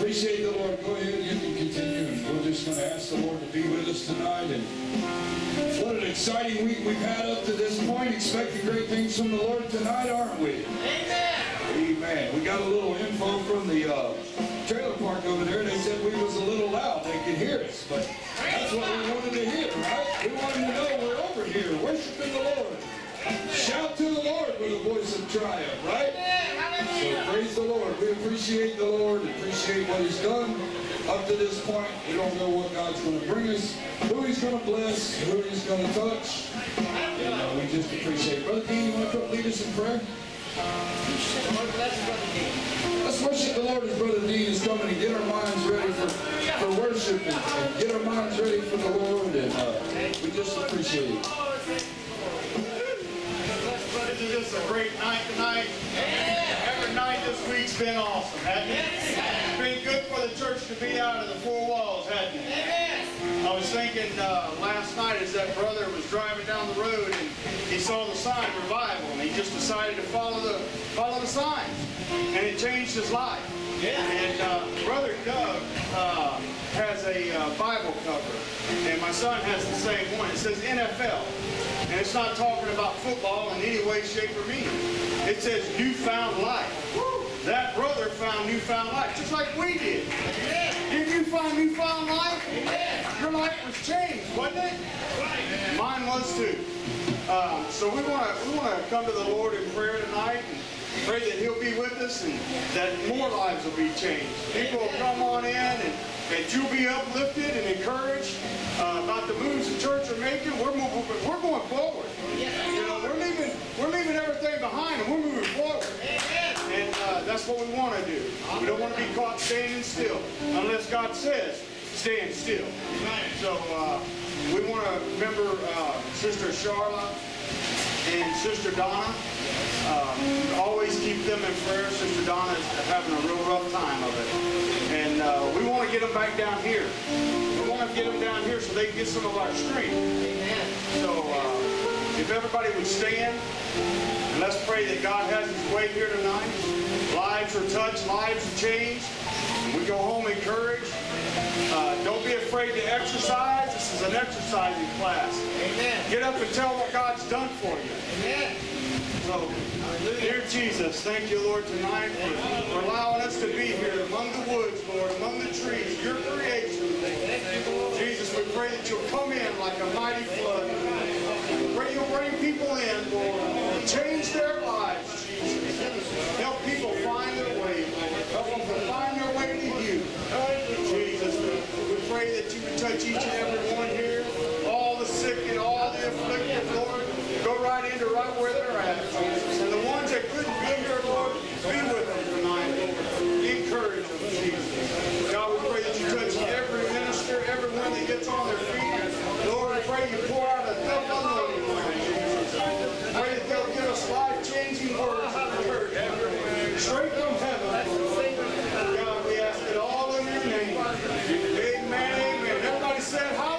Appreciate the Lord. Go ahead and you can continue. And we're just going to ask the Lord to be with us tonight. And what an exciting week we've had up to this point. Expecting great things from the Lord tonight, aren't we? Amen. Amen. We got a little info from the trailer park over there. They said we was a little loud. They could hear us. But that's what we wanted to hear, right? We wanted to know we're over here worshiping the Lord. Shout to the Lord with a voice of triumph, right? So praise the Lord. We appreciate the Lord, appreciate what He's done up to this point. We don't know what God's going to bring us, who He's going to bless, who He's going to touch. And we just appreciate it. Brother Dean, you want to come lead us in prayer? Let's worship the Lord as Brother Dean is coming and get our minds ready for worship and get our minds ready for the Lord. And we just appreciate it. This is a great night tonight. Yeah. Every night this week's been awesome, hasn't it? Yes. It's been good for the church to be out of the four walls, hasn't it? Yes. I was thinking last night as that brother was driving down the road and he saw the sign revival and he just decided to follow the sign, and it changed his life. Yeah. And Brother Doug has a Bible cover, and my son has the same one. It says NFL, and it's not talking about football in any way, shape, or meaning. It says newfound life. Woo. That brother found newfound life, just like we did. Yeah. Did you find newfound life? Yeah. Your life was changed, wasn't it? Right. Mine was too. So we want to come to the Lord in prayer tonight. And pray that He'll be with us and that more lives will be changed. People will come on in and that you'll be uplifted and encouraged about the moves the church are making. We're going forward. You know, we're leaving everything behind and we're moving forward. And that's what we want to do. We don't want to be caught standing still unless God says stand still. So we want to remember Sister Charlotte and Sister Donna. Always keep them in prayer. Sister Donna is having a real rough time of it. And we want to get them back down here. We want to get them down here so they can get some of our strength. Amen. So if everybody would stand, and let's pray that God has His way here tonight. Lives are touched. Lives are changed. We go home encouraged. Don't be afraid to exercise. This is an exercising class. Amen. Get up and tell what God's done for you. Amen. So, dear Jesus, thank you, Lord, tonight for allowing us to be here among the woods, Lord, among the trees, your creation. Jesus, we pray that you'll come in like a mighty flood. We pray you'll bring people in, Lord, change their lives, Jesus. Help people find their way, Lord. Help them to find their way to you. Jesus, we pray that you would touch each and every one here, all the sick and all the afflicted, Lord. Go right into right where they're at, Jesus. And the ones that couldn't be here, Lord, be with them tonight, Lord. Encourage them, Jesus. God, we pray that you touch every minister, everyone that gets on their feet. Lord, we pray you pour out a thick anointing, Lord Jesus. Pray that they'll give us life-changing words of the word, straight from heaven, Lord. God, we ask it all in your name. Amen, amen. Everybody said hallelujah.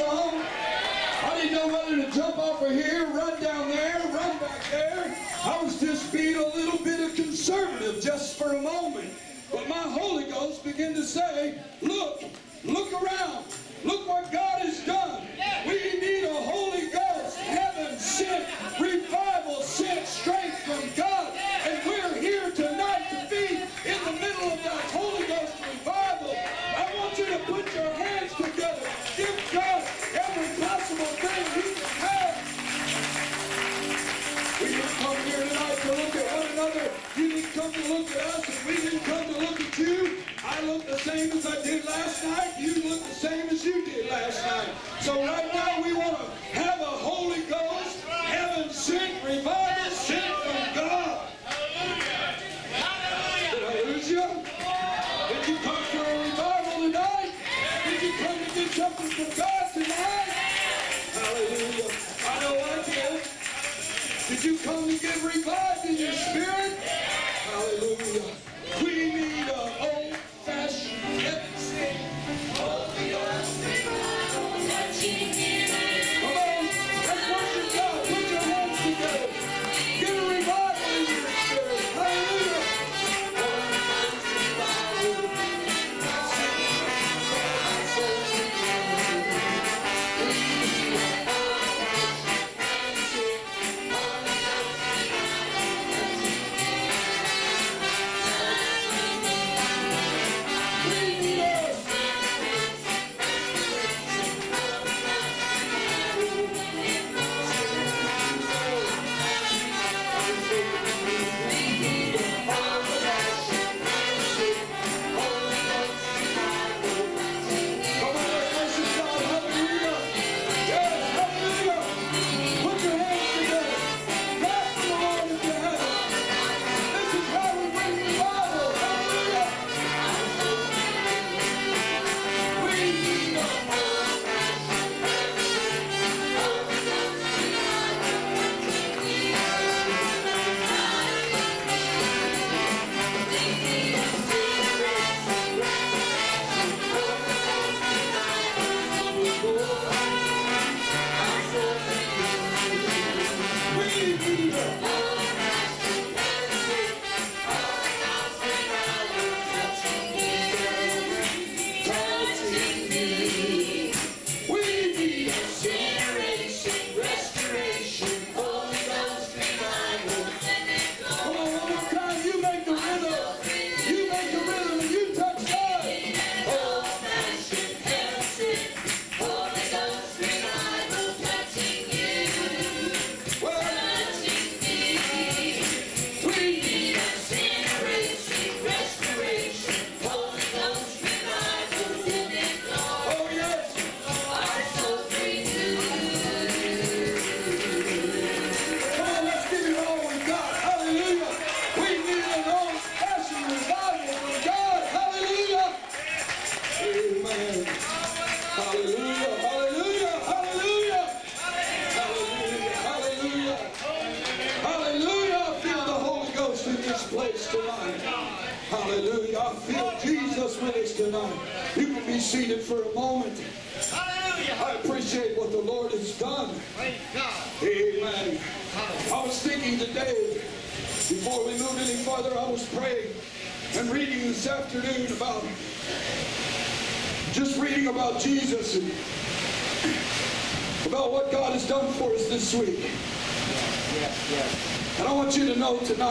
song. I didn't know whether to jump off of here, run down there, run back there. I was just being a little bit of conservative just for a moment. But my Holy Ghost began to say, look, look around. Look what God has done. We need a Holy Ghost, heaven sent, revival sent straight from God. And we're here tonight to be in the middle of that Holy Ghost revival. I want you to put your hands together. Give God every possible thing He can have. We didn't come here tonight to look at one another. You didn't come to look at us, and we didn't come to look at you. I look the same as I did last night. You look the same as you did last night. So right now we want to have a Holy Ghost, heaven sent, revival sent from God. Hallelujah. Hallelujah. Did you come for a revival tonight? Did you come to get something from God tonight? Hallelujah. I know I did. Did you come to get revived in your spirit? Hallelujah. We need a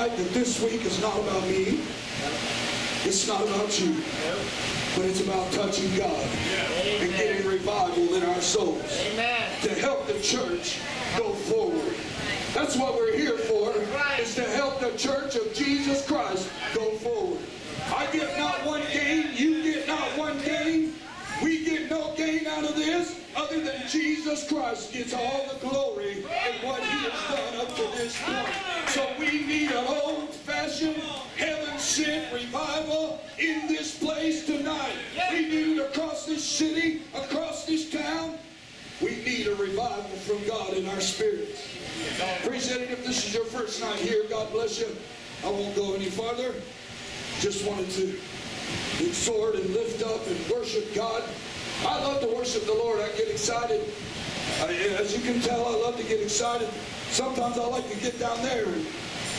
that this week is not about me, it's not about you, but it's about touching God and getting revival in our souls to help the church go forward. That's what we're here for, is to help the church of Jesus Christ go forward. I get not one gain, you get not one gain, we get no gain out of this other than Jesus Christ gets all the glory in what He has done up to this point. So we need an old-fashioned, heaven-sent revival in this place tonight. We need it across this city, across this town. We need a revival from God in our spirits. Appreciate it. If this is your first night here, God bless you. I won't go any farther. Just wanted to exhort and lift up and worship God I love to worship the Lord. I get excited. As you can tell, I love to get excited. Sometimes I like to get down there.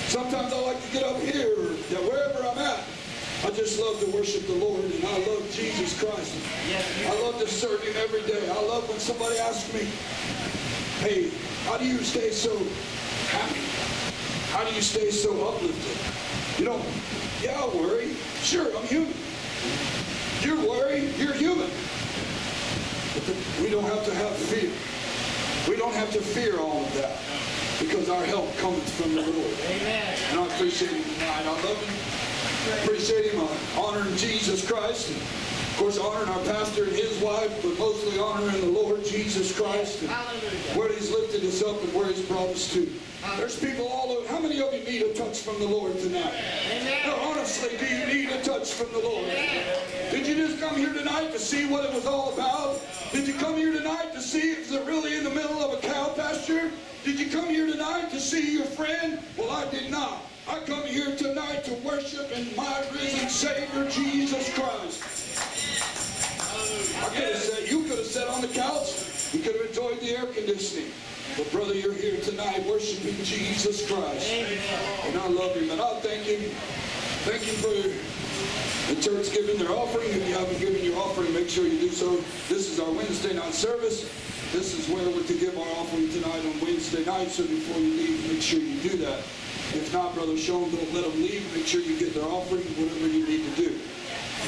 Sometimes I like to get up here, or wherever I'm at. I just love to worship the Lord, and I love Jesus Christ. I love to serve Him every day. I love when somebody asks me, hey, how do you stay so happy? How do you stay so uplifted? You know, yeah, I worry. Sure, I'm human. You worry, you're human. But we don't have to have fear. We don't have to fear all of that, because our help comes from the Lord. Amen. And I appreciate Him tonight. I love Him. Appreciate Him, honoring Jesus Christ, and of course honoring our pastor and his wife, but mostly honoring the Lord Jesus Christ and where He's lifted us up and where He's brought us to. There's people all over. How many of you need a touch from the Lord tonight? No, honestly, do you need a touch from the Lord? Did you just come here tonight to see what it was all about? Did you come here tonight to see if they're really in the middle of a cow pasture? Did you come here tonight to see your friend? Well, I did not. I come here tonight to worship in my risen Savior, Jesus Christ. I could have said, you could have sat on the couch. You could have enjoyed the air conditioning. But brother, you're here tonight worshiping Jesus Christ. And I love Him. And I thank Him. Thank you for the church giving their offering. If you haven't given your offering, make sure you do so. This is our Wednesday night service. This is where we're to give our offering tonight on Wednesday night. So before you leave, make sure you do that. If not, Brother Sean, don't let them leave. Make sure you get their offering, whatever you need to do.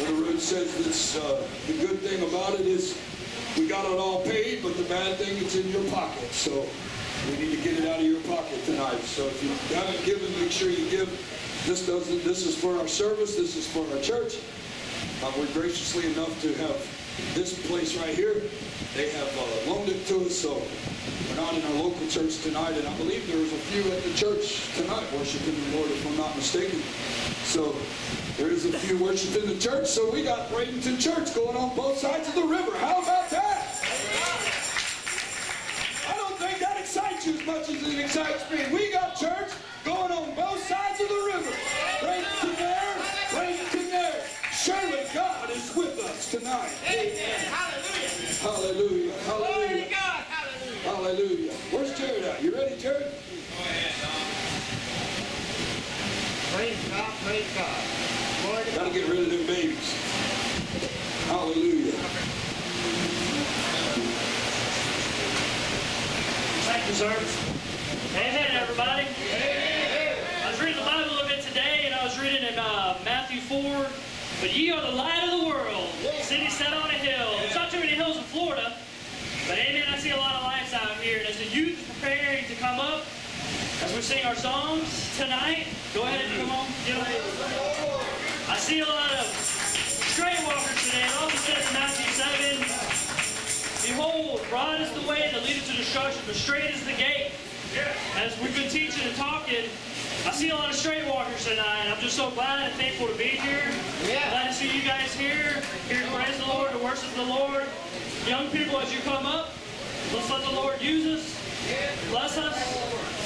Brother Root says this, the good thing about it is we got it all paid, but the bad thing, it's in your pocket. So we need to get it out of your pocket tonight. So if you haven't given, make sure you give. This is for our service. This is for our church. We're graciously enough to have this place right here. They have loaned it to us, so we're not in our local church tonight, and I believe there was a few at the church tonight worshiping the Lord, if I'm not mistaken. So there is a few worshiping the church, so we got Bradenton Church going on both sides of the river. How about that? I don't think that excites you as much as it excites me. We got church going on both sides of the river. Bradenton there, Bradenton there. Surely God is with us tonight. Amen. Hallelujah. Hallelujah. Hallelujah. Glory to God. Hallelujah. Hallelujah. Where's Jared at? You ready, Jared? Go ahead, Tom. Praise God. Praise God. Glory to God. Gotta get rid of them babies. Hallelujah. Thank you, sir. Amen, everybody. Amen. I was reading the Bible a little bit today, and I was reading in Matthew 4. But ye are the light of the world, city set on a hill. There's not too many hills in Florida, but amen, I see a lot of lights out here. And as the youth is preparing to come up, as we sing our songs tonight, go ahead and come on. I see a lot of straight walkers today. It also says in Matthew 7, behold, broad is the way that leadeth to destruction, but straight is the gate. As we've been teaching and talking, I see a lot of straight walkers tonight. I'm just so glad and thankful to be here. Yeah. Glad to see you guys here. Here to praise the Lord, to worship the Lord. Young people, as you come up, let's let the Lord use us, bless us,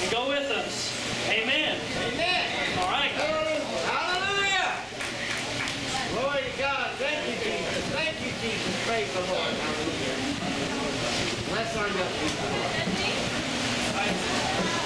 and go with us. Amen. Amen. All right, guys. Hallelujah. Glory to God. Thank you, Jesus. Thank you, Jesus. Praise the Lord. Hallelujah. Bless our young people. All right.